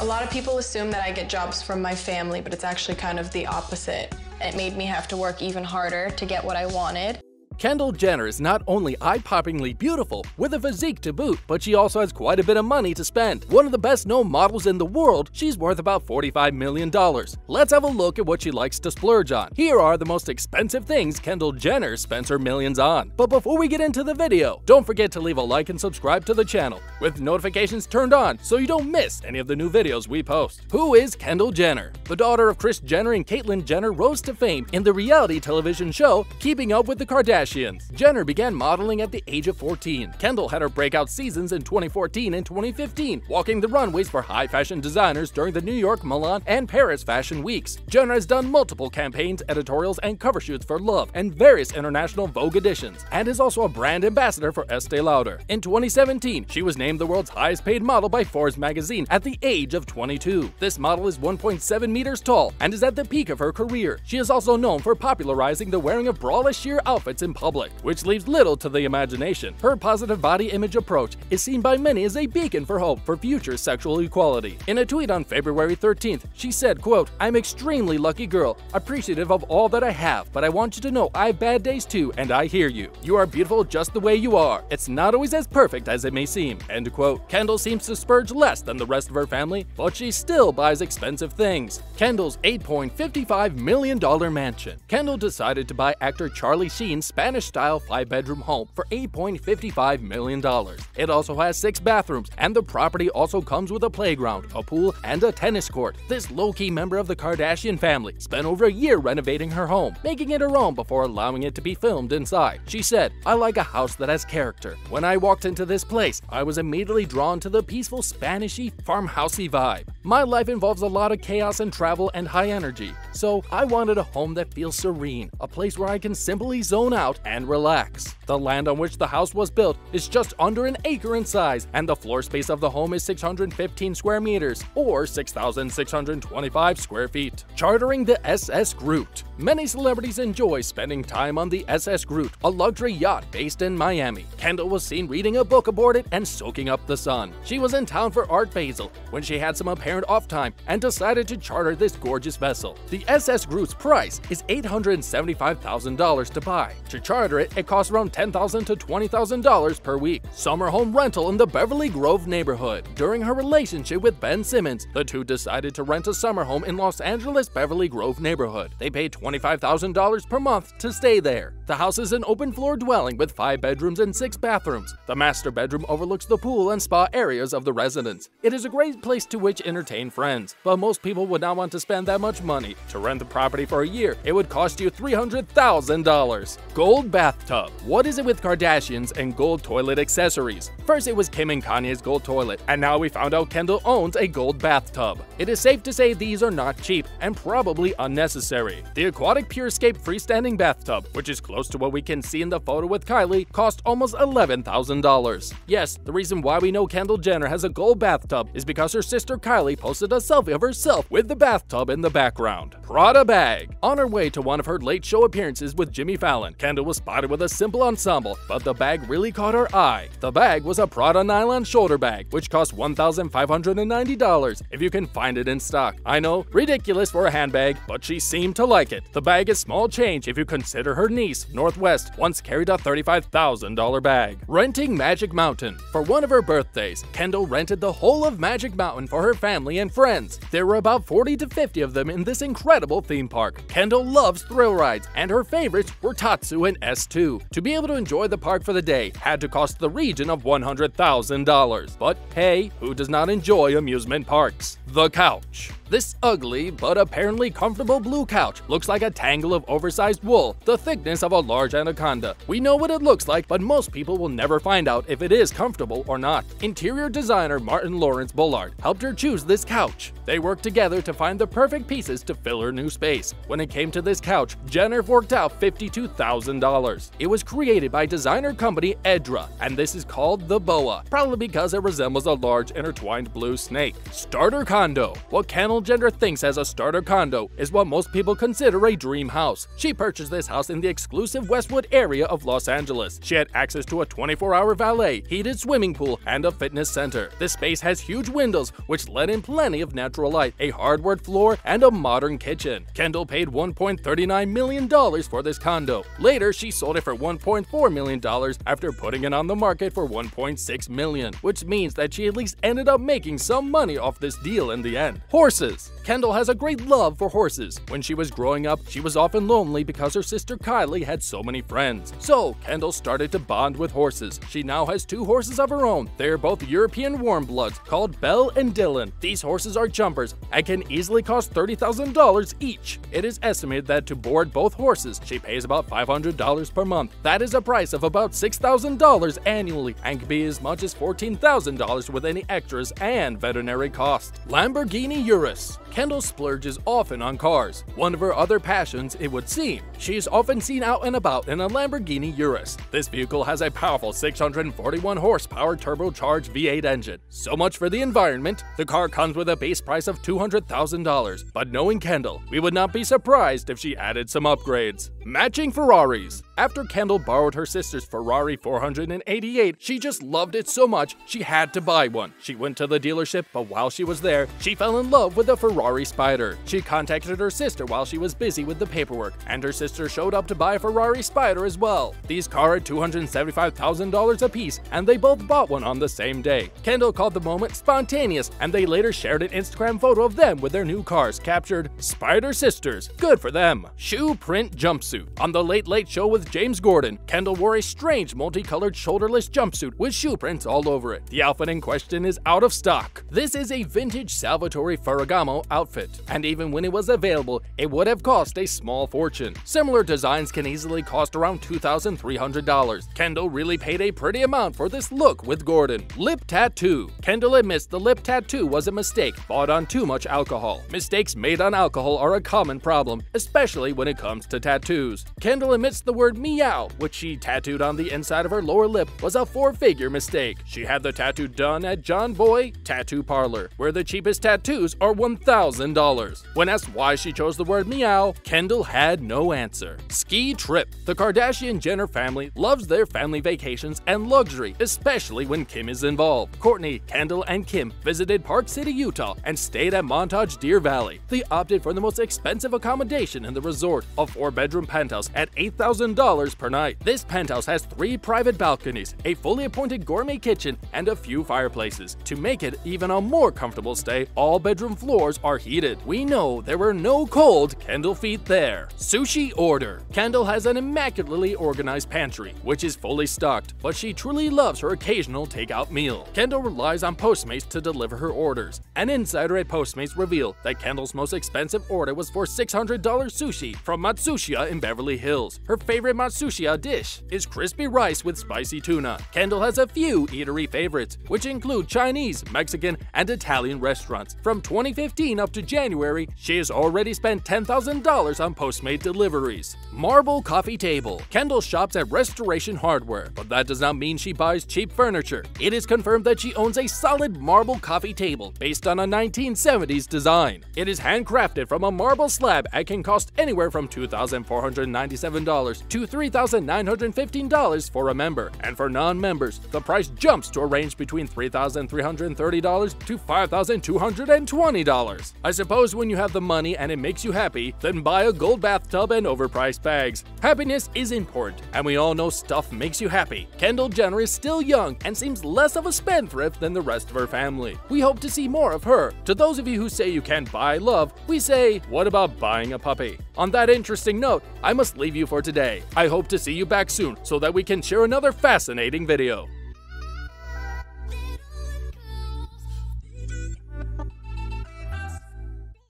A lot of people assume that I get jobs from my family, but it's actually kind of the opposite. It made me have to work even harder to get what I wanted. Kendall Jenner is not only eye-poppingly beautiful, with a physique to boot, but she also has quite a bit of money to spend. One of the best-known models in the world, she's worth about $45 million. Let's have a look at what she likes to splurge on. Here are the most expensive things Kendall Jenner spends her millions on. But before we get into the video, don't forget to leave a like and subscribe to the channel, with notifications turned on so you don't miss any of the new videos we post. Who is Kendall Jenner? The daughter of Kris Jenner and Caitlyn Jenner rose to fame in the reality television show Keeping Up with the Kardashians. Jenner began modeling at the age of 14. Kendall had her breakout seasons in 2014 and 2015, walking the runways for high fashion designers during the New York, Milan, and Paris fashion weeks. Jenner has done multiple campaigns, editorials, and cover shoots for Love and various international Vogue editions, and is also a brand ambassador for Estée Lauder. In 2017, she was named the world's highest paid model by Forbes magazine at the age of 22. This model is 1.7 meters tall and is at the peak of her career. She is also known for popularizing the wearing of braless sheer outfits in public, which leaves little to the imagination. Her positive body image approach is seen by many as a beacon for hope for future sexual equality. In a tweet on February 13th, she said, quote, "I'm extremely lucky girl, appreciative of all that I have, but I want you to know I have bad days too, and I hear you. You are beautiful just the way you are. It's not always as perfect as it may seem." End quote. Kendall seems to splurge less than the rest of her family, but she still buys expensive things. Kendall's $8.55 million mansion. Kendall decided to buy actor Charlie Sheen's Spanish-style 5-bedroom home for $8.55 million. It also has 6 bathrooms, and the property also comes with a playground, a pool, and a tennis court. This low-key member of the Kardashian family spent over a year renovating her home, making it her own before allowing it to be filmed inside. She said, "I like a house that has character. When I walked into this place, I was immediately drawn to the peaceful Spanishy, farmhousey vibe. My life involves a lot of chaos and travel and high energy, so I wanted a home that feels serene, a place where I can simply zone out and relax." The land on which the house was built is just under an acre in size, and the floor space of the home is 615 square meters, or 6,625 square feet. Chartering the SS Groot. Many celebrities enjoy spending time on the SS Groot, a luxury yacht based in Miami. Kendall was seen reading a book aboard it and soaking up the sun. She was in town for Art Basel when she had some apparent off time and decided to charter this gorgeous vessel. The SS Groot's price is $875,000 to buy. To charter it, it costs around $10,000 to $20,000 per week. Summer home rental in the Beverly Grove neighborhood. During her relationship with Ben Simmons, the two decided to rent a summer home in Los Angeles' Beverly Grove neighborhood. They paid $25,000 per month to stay there. The house is an open-floor dwelling with 5 bedrooms and 6 bathrooms. The master bedroom overlooks the pool and spa areas of the residence. It is a great place to which entertain friends, but most people would not want to spend that much money. To rent the property for a year, it would cost you $300,000. Gold bathtub. What is it with Kardashians and gold toilet accessories? First it was Kim and Kanye's gold toilet, and now we found out Kendall owns a gold bathtub. It is safe to say these are not cheap and probably unnecessary. The Aquatic Pure Escape freestanding bathtub, which is close to what we can see in the photo with Kylie, cost almost $11,000. Yes, the reason why we know Kendall Jenner has a gold bathtub is because her sister Kylie posted a selfie of herself with the bathtub in the background. Prada bag. On her way to one of her Late Show appearances with Jimmy Fallon, Kendall was spotted with a simple ensemble, but the bag really caught her eye. The bag was a Prada nylon shoulder bag, which cost $1,590 if you can find it in stock. I know, ridiculous for a handbag, but she seemed to like it. The bag is small change if you consider her niece, Northwest, once carried a $35,000 bag. Renting Magic Mountain. For one of her birthdays, Kendall rented the whole of Magic Mountain for her family and friends. There were about 40 to 50 of them in this incredible theme park. Kendall loves thrill rides, and her favorites were Tatsu and S2. To be able to enjoy the park for the day had to cost the region of $100,000. But hey, who does not enjoy amusement parks? The couch. This ugly but apparently comfortable blue couch looks like a tangle of oversized wool, the thickness of a large anaconda. We know what it looks like, but most people will never find out if it is comfortable or not. Interior designer Martin Lawrence Bullard helped her choose this couch. They worked together to find the perfect pieces to fill her new space. When it came to this couch, Jenner forked out $52,000. $1,000. It was created by designer company Edra, and this is called the Boa, probably because it resembles a large intertwined blue snake. Starter condo. What Kendall Jenner thinks as a starter condo is what most people consider a dream house. She purchased this house in the exclusive Westwood area of Los Angeles. She had access to a 24-hour valet, heated swimming pool, and a fitness center. This space has huge windows, which let in plenty of natural light, a hardwood floor, and a modern kitchen. Kendall paid $1.39 million for this condo. Later, she sold it for $1.4 million after putting it on the market for $1.6 million, which means that she at least ended up making some money off this deal in the end. Horses. Kendall has a great love for horses. When she was growing up, she was often lonely because her sister Kylie had so many friends. So, Kendall started to bond with horses. She now has two horses of her own. They are both European Warmbloods called Belle and Dylan. These horses are jumpers and can easily cost $30,000 each. It is estimated that to board both horses, she pays about $500 per month. That is a price of about $6,000 annually and can be as much as $14,000 with any extras and veterinary costs. Lamborghini Urus. Kendall splurges often on cars. One of her other passions, it would seem. She is often seen out and about in a Lamborghini Urus. This vehicle has a powerful 641 horsepower turbocharged V8 engine. So much for the environment. The car comes with a base price of $200,000, but knowing Kendall, we would not be surprised if she added some upgrades. Matching Ferraris. After Kendall borrowed her sister's Ferrari 488, she just loved it so much she had to buy one. She went to the dealership, but while she was there, she fell in love with a Ferrari Spider. She contacted her sister while she was busy with the paperwork, and her sister showed up to buy a Ferrari Spider as well. These cars are $275,000 apiece, and they both bought one on the same day. Kendall called the moment spontaneous, and they later shared an Instagram photo of them with their new cars, captured Spider Sisters. Good for them. Shoe print jumpsuit. On the Late Late Show with James Gordon, Kendall wore a strange multicolored shoulderless jumpsuit with shoe prints all over it. The outfit in question is out of stock. This is a vintage Salvatore Ferragamo outfit, and even when it was available, it would have cost a small fortune. Similar designs can easily cost around $2,300. Kendall really paid a pretty amount for this look with Gordon. Lip tattoo. Kendall admits the lip tattoo was a mistake, bought on too much alcohol. Mistakes made on alcohol are a common problem, especially when it comes to tattoos. Kendall admits the word meow, which she tattooed on the inside of her lower lip, was a four-figure mistake. She had the tattoo done at John Boy Tattoo Parlor, where the cheapest tattoos are $1,000. When asked why she chose the word meow, Kendall had no answer. Ski trip. The Kardashian-Jenner family loves their family vacations and luxury, especially when Kim is involved. Kourtney, Kendall, and Kim visited Park City, Utah, and stayed at Montage Deer Valley. They opted for the most expensive accommodation in the resort, a four-bedroom penthouse at $8,000 per night. This penthouse has three private balconies, a fully appointed gourmet kitchen, and a few fireplaces. To make it even a more comfortable stay, all bedroom floors are heated. We know there were no cold Kendall feet there. Sushi order. Kendall has an immaculately organized pantry, which is fully stocked, but she truly loves her occasional takeout meal. Kendall relies on Postmates to deliver her orders. An insider at Postmates revealed that Kendall's most expensive order was for $600 sushi from Matsuhisa in Beverly Hills. Her favorite Matsuhisa dish is crispy rice with spicy tuna. Kendall has a few eatery favorites, which include Chinese, Mexican, and Italian restaurants. From 2015 up to January, she has already spent $10,000 on Postmate deliveries. Marble coffee table. Kendall shops at Restoration Hardware, but that does not mean she buys cheap furniture. It is confirmed that she owns a solid marble coffee table based on a 1970s design. It is handcrafted from a marble slab and can cost anywhere from $2,497 to $3,915 for a member, and for non-members, the price jumps to a range between $3,330 to $5,220. I suppose when you have the money and it makes you happy, then buy a gold bathtub and overpriced bags. Happiness is important, and we all know stuff makes you happy. Kendall Jenner is still young and seems less of a spendthrift than the rest of her family. We hope to see more of her. To those of you who say you can't buy love, we say, what about buying a puppy? On that interesting note, I must leave you for today. I hope to see you back soon so that we can share another fascinating video.